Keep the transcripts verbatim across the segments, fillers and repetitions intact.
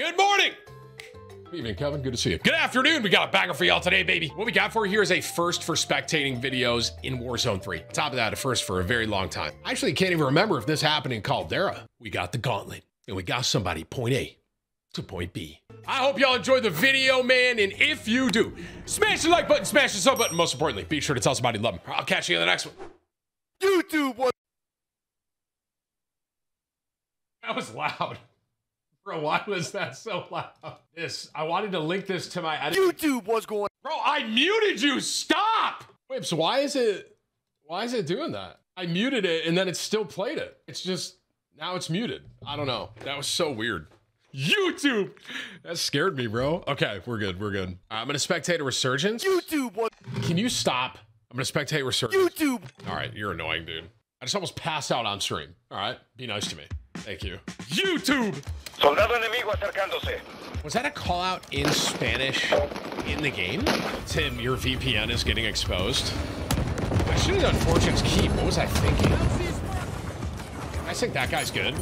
Good morning. Good evening, Kevin. Good to see you. Good afternoon. We got a banger for y'all today, baby. What we got for you here is a first for spectating videos in Warzone three. On top of that, a first for a very long time. I actually can't even remember if this happened in Caldera. We got the gauntlet, and we got somebody point A to point B. I hope y'all enjoyed the video, man, and if you do, smash the like button, smash the sub button. Most importantly, be sure to tell somebody you love them. I'll catch you in the next one. YouTube, what? That was loud. Bro, why was that so loud? This, I wanted to link this to my... I YouTube, what's going on? Bro, I muted you, stop! Wait, so why is it, why is it doing that? I muted it and then it still played it. It's just, now it's muted. I don't know, that was so weird. YouTube, that scared me, bro. Okay, we're good, we're good. I'm gonna spectate a resurgence. YouTube, what? Can you stop? I'm gonna spectate resurgence. YouTube! All right, you're annoying, dude. I just almost passed out on stream. All right, be nice to me. Thank you. YouTube! Soldado enemigo acercándose. Was that a call out in Spanish in the game? Tim, your V P N is getting exposed. I should have done Fortune's Keep. What was I thinking? I think that guy's good.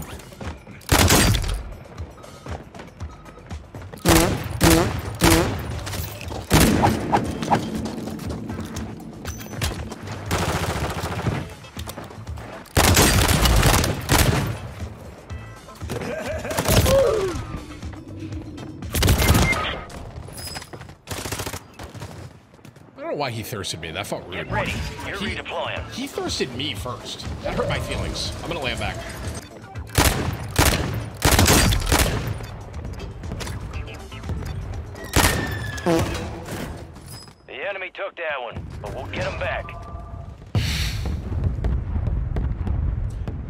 Why he thirsted me. That felt weird. Get ready. You're he, redeploying. He thirsted me first. That hurt my feelings. I'm gonna lay him back. The enemy took that one, but we'll get him back.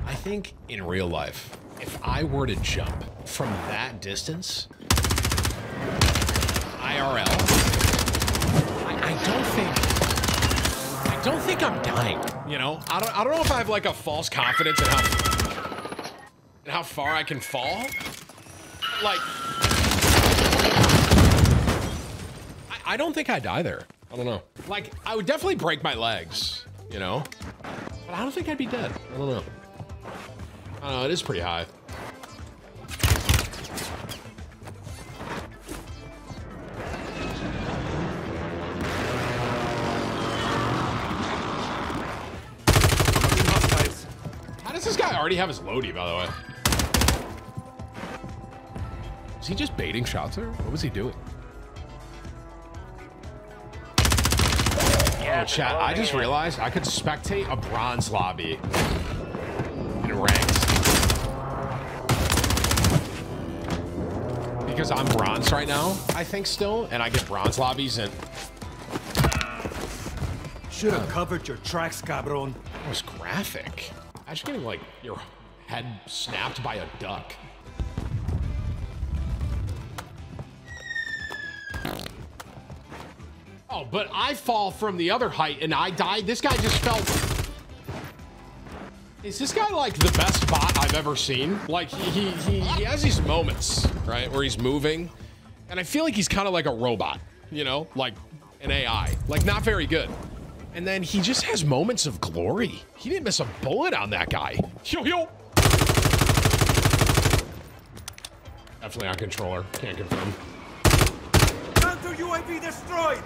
I think in real life, if I were to jump from that distance, I R L, I don't think, I don't think I'm dying, you know? I don't, I don't know if I have like a false confidence in how, in how far I can fall. Like, I, I don't think I die there. I don't know. Like, I would definitely break my legs, you know? But I don't think I'd be dead. I don't know. I don't know, it is pretty high. Already have his loadie, by the way. Was he just baiting shots there? What was he doing? Yeah, oh, chat, I just realized I could spectate a bronze lobby in ranked. Because I'm bronze right now, I think still, and I get bronze lobbies and... Should have covered your tracks, cabron. That was graphic. Imagine getting, like, your head snapped by a duck. Oh, but I fall from the other height and I die. This guy just fell. Is this guy, like, the best bot I've ever seen? Like, he, he, he has these moments, right, where he's moving. And I feel like he's kind of like a robot, you know, like an A I. Like, not very good. And then he just has moments of glory. He didn't miss a bullet on that guy. Yo, yo. Definitely on controller. Can't confirm. Counter U A V destroyed.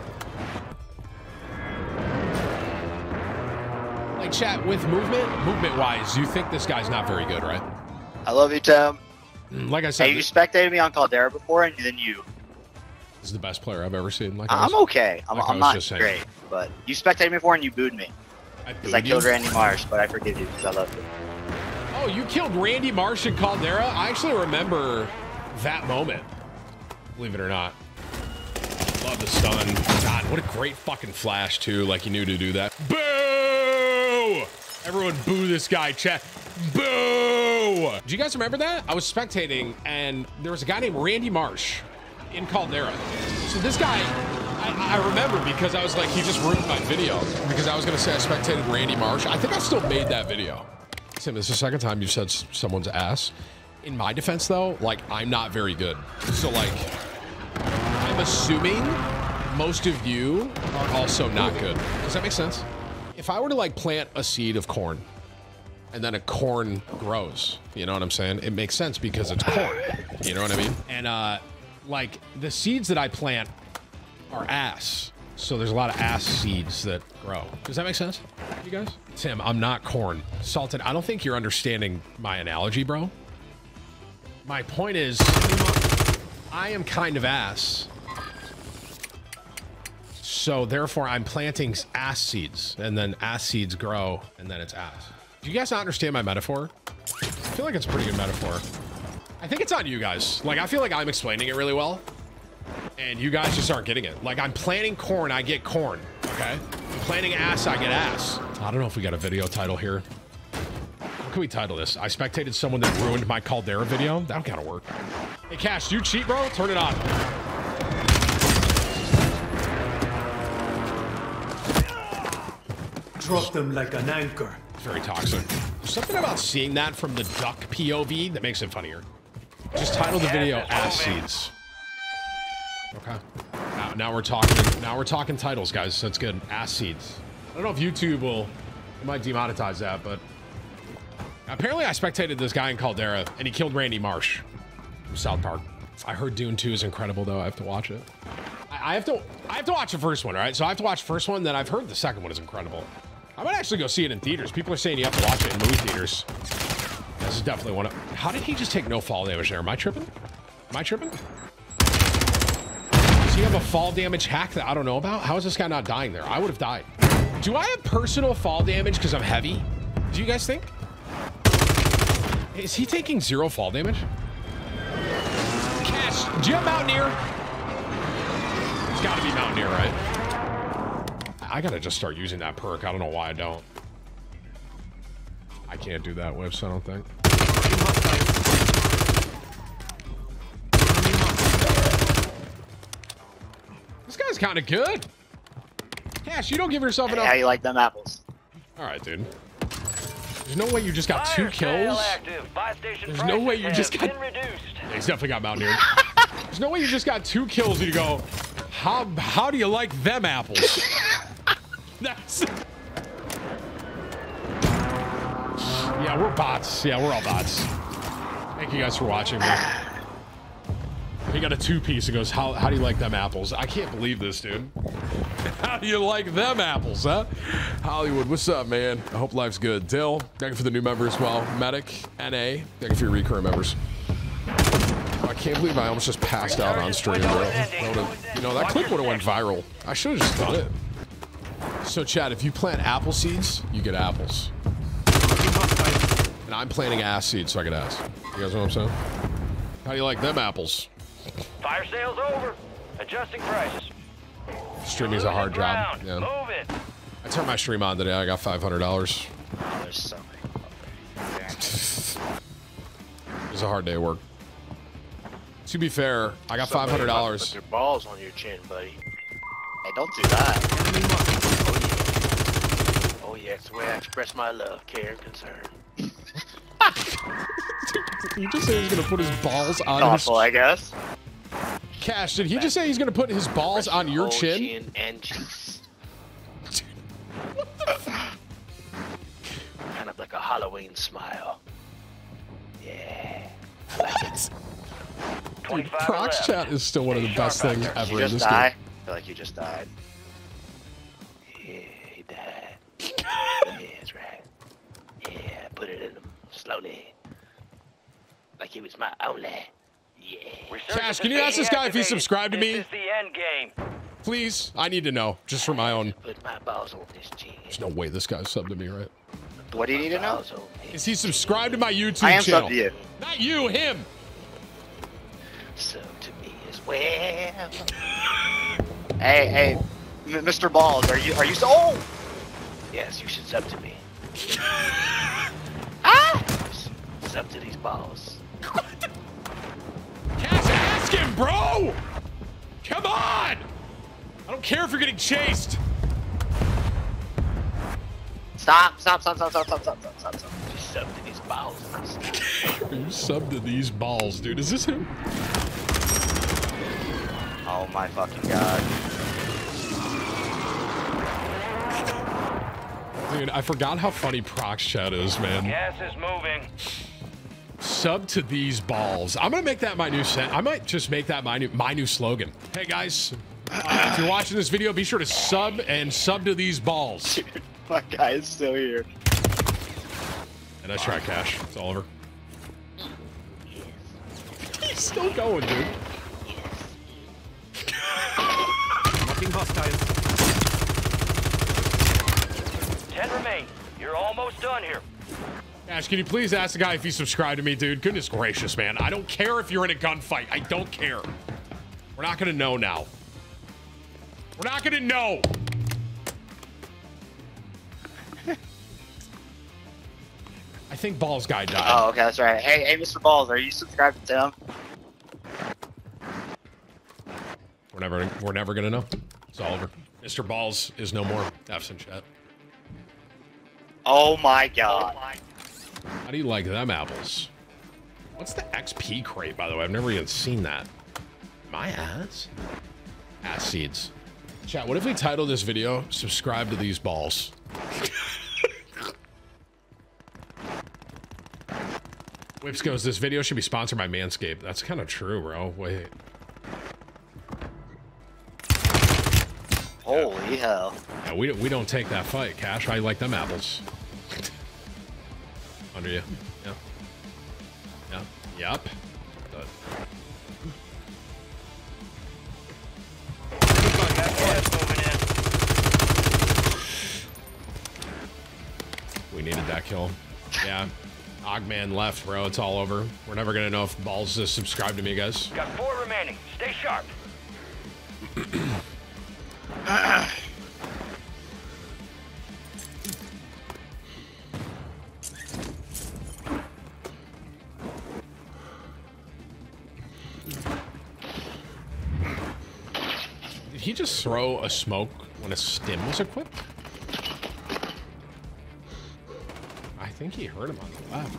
Like, chat, with movement, movement-wise, you think this guy's not very good, right? I love you, Tim. Like I said. Hey, you spectated me on Caldera before, and then you. This is the best player I've ever seen. Like I'm was, okay. I'm, like I'm not great, but you spectated me before and you booed me. I, booed I killed Randy Marsh, but I forgive you because I love you. Oh, you killed Randy Marsh in Caldera? I actually remember that moment, believe it or not. Love the stun. God, what a great fucking flash, too. Like, you knew to do that. Boo! Everyone boo this guy, chat. Boo! Do you guys remember that? I was spectating, and there was a guy named Randy Marsh in Caldera. So this guy, I, I remember because I was like, he just ruined my video because I was gonna say I spectated Randy Marsh. I think I still made that video. Tim, this is the second time you've said someone's ass. In my defense though, like I'm not very good. So like, I'm assuming most of you are also not good. Does that make sense? If I were to like plant a seed of corn and then a corn grows. You know what I'm saying? It makes sense because it's corn. You know what I mean? And uh, like the seeds that I plant are ass. So there's a lot of ass seeds that grow. Does that make sense, you guys? Tim, I'm not corn. Salted, I don't think you're understanding my analogy, bro. My point is, I am kind of ass. So therefore, I'm planting ass seeds, and then ass seeds grow, and then it's ass. Do you guys not understand my metaphor? I feel like it's a pretty good metaphor. I think it's on you guys. Like, I feel like I'm explaining it really well, and you guys just aren't getting it. Like, I'm planting corn, I get corn, okay? I'm planting ass, I get ass. I don't know if we got a video title here. What can we title this? I spectated someone that ruined my Caldera video? That'll kind of work. Hey, Cash, do you cheat, bro? Turn it on. Drop them like an anchor. It's very toxic. There's something about seeing that from the duck P O V that makes it funnier. Just title the video Ass Seeds. Okay. Now, now we're talking. Now we're talking titles, guys. That's good. Ass seeds. I don't know if YouTube will. It might demonetize that, but apparently I spectated this guy in Caldera, and he killed Randy Marsh from South Park. I heard Dune two is incredible, though. I have to watch it. I, I have to. I have to watch the first one. All right. So I have to watch the first one. Then I've heard the second one is incredible. I might actually go see it in theaters. People are saying you have to watch it in movie theaters. This is definitely one of. How did he just take no fall damage there? Am I tripping? Am I tripping? Do you have a fall damage hack that I don't know about? How is this guy not dying there? I would have died. Do I have personal fall damage because I'm heavy? Do you guys think? Is he taking zero fall damage? Cash, do you have Mountaineer? It's gotta be Mountaineer, right? I gotta just start using that perk. I don't know why I don't. I can't do that, Whips, I don't think. This guy's kind of good. Cash, you don't give yourself enough. Yeah, you like them apples. All right, dude. There's no way you just got two kills. There's no way you just got. Yeah, he's definitely got Mountaineer. There's no way you just got two kills and you go, how how do you like them apples? That's. Yeah, we're bots. Yeah, we're all bots. Thank you guys for watching. Man. He got a two-piece and goes, how, how do you like them apples? I can't believe this, dude. How do you like them apples, huh? Hollywood, what's up, man? I hope life's good. Dill, thank you for the new member as well. Medic, N A, thank you for your recurring members. I can't believe I almost just passed out on stream, bro. You know, that clip would have went viral. I should have just done it. So, Chad, if you plant apple seeds, you get apples. And I'm planting ass seeds, so I get ass. You guys know what I'm saying? How do you like them apples? Fire sales over. Adjusting prices. Streaming's a hard job. Yeah. Move it. I turned my stream on today. I got five hundred dollars. Oh, there's so many. Yeah. It was a hard day of work. To be fair, I got Somebody five hundred dollars. Put your balls on your chin, buddy. Hey, don't do that. Oh, yeah. Oh, yeah. It's the way I express my love, care, and concern. Did he just say he's gonna put his balls on awful, his I guess. Cash, did he just say he's gonna put his balls on your chin? Chin and cheeks. Dude, what the fuck? Kind of like a Halloween smile. Yeah. What? Dude, Proxchat is still one of the best things ever in this game. I feel like you just died. Yeah, he died. Yeah, that's right. Yeah, put it in him slowly. Like he was my only. Yeah. Cash, can you ask this guy if he subscribed to me? This is the end game. Please, I need to know, just for my own. Put my balls on this chin. There's no way this guy's subbed to me, right? What do you need to know? Is he subscribed to my YouTube channel? I am channel? Subbed to you. Not you, him. Sub to me as well. Hey, hey, Mister Balls, are you are you so? Oh. Yes, you should sub to me. Ah. Up to these balls. What? Cass, ask him, bro! Come on! I don't care if you're getting chased. Stop, stop, stop, stop, stop, stop, stop, stop, stop. You subbed to these balls. You subbed to these balls, dude. Is this him? Oh my fucking god. Dude, I forgot how funny Proxchat is, man. Gas is moving. Sub to these balls. I'm gonna make that my new set. I might just make that my new my new slogan. Hey guys, uh, if you're watching this video, be sure to sub and sub to these balls. Dude, my guy is still here. And I try cash. It's Oliver. He's still going, dude. Fucking hostiles. Ten remain. You're almost done here. Ash, can you please ask the guy if he subscribed to me, dude? Goodness gracious, man. I don't care if you're in a gunfight. I don't care. We're not gonna know now. We're not gonna know. I think Balls guy died. Oh, okay, that's right. Hey, hey, Mister Balls, are you subscribed to him? We're never, we're never gonna know. It's Oliver. Mister Balls is no more. That's in chat. Oh my god. How do you like them apples? What's the X P crate, by the way? I've never even seen that. My ass? Ass seeds. Chat, what if we title this video, Subscribe to These Balls? Whips goes, this video should be sponsored by Manscaped. That's kind of true, bro. Wait. Holy hell. Yeah, we, we don't take that fight, Cash. I like them apples. Under you. Yeah. Yeah. Yep. Done. We needed that kill. Yeah. Ogman left, bro. It's all over. We're never going to know if Balls just subscribed to me, guys. Got four remaining. Stay sharp. Uh, did he just throw a smoke when a stim was equipped? I think he heard him on the left.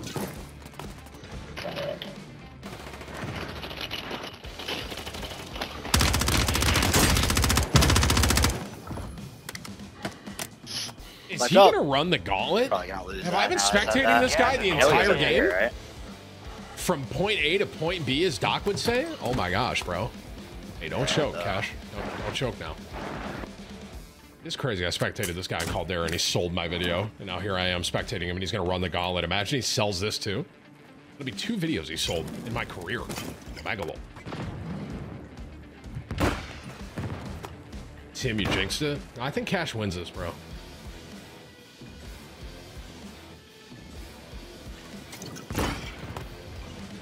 Is Let's he up. gonna run the gauntlet? Lose Have I been spectating that. this guy yeah, the entire game? Here, right? From point A to point B, as Doc would say? Oh my gosh, bro. Hey, don't yeah, choke, though. Cash. Don't, don't choke now. It's crazy. I spectated this guy in Caldera and he sold my video. And now here I am spectating him and he's gonna run the gauntlet. Imagine he sells this too. It'll be two videos he sold in my career. Megalol. Tim, you jinxed it? I think Cash wins this, bro.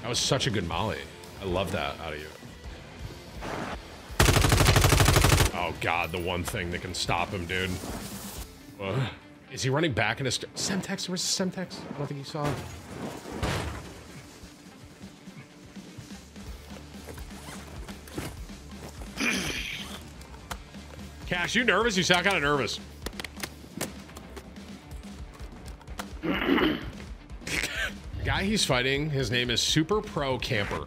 That was such a good molly. I love that out of you. Oh god, the one thing that can stop him, dude. What? Is he running back in a st Semtex? Where's the Semtex? I don't think you saw him. Cash, you nervous? You sound kind of nervous. The guy he's fighting, his name is Super Pro Camper.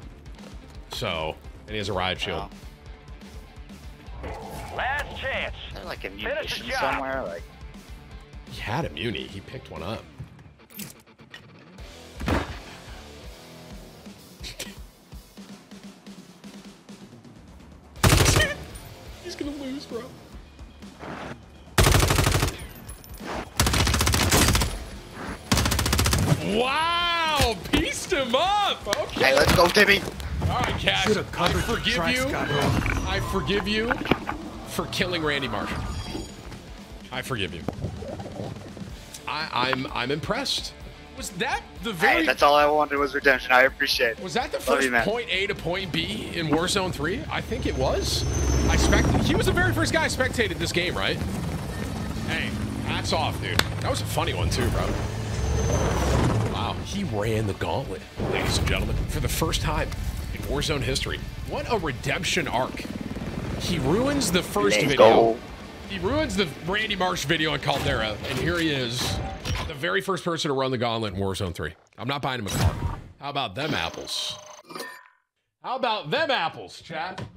So, and he has a riot shield. Wow. Last chance. They're like a munition somewhere. Like he had a muni. He picked one up. He's gonna lose, bro. Wow. Pieced him up. Okay, hey, let's go, Timmy. All right, Cash. I forgive you. I forgive you for killing Randy Marsh. I forgive you. I, I'm I'm impressed. Was that the very? Hey, that's all I wanted was redemption. I appreciate it. Was that the first you, point A to point B in Warzone three? I think it was. I spect. He was the very first guy I spectated this game, right? Hey, hats off, dude. That was a funny one too, bro. He ran the gauntlet, ladies and gentlemen, for the first time in Warzone history. What a redemption arc. He ruins the first Let's video. Go. He ruins the Randy Marsh video on Caldera, and here he is, the very first person to run the gauntlet in Warzone three. I'm not buying him a car. How about them apples? How about them apples, chat?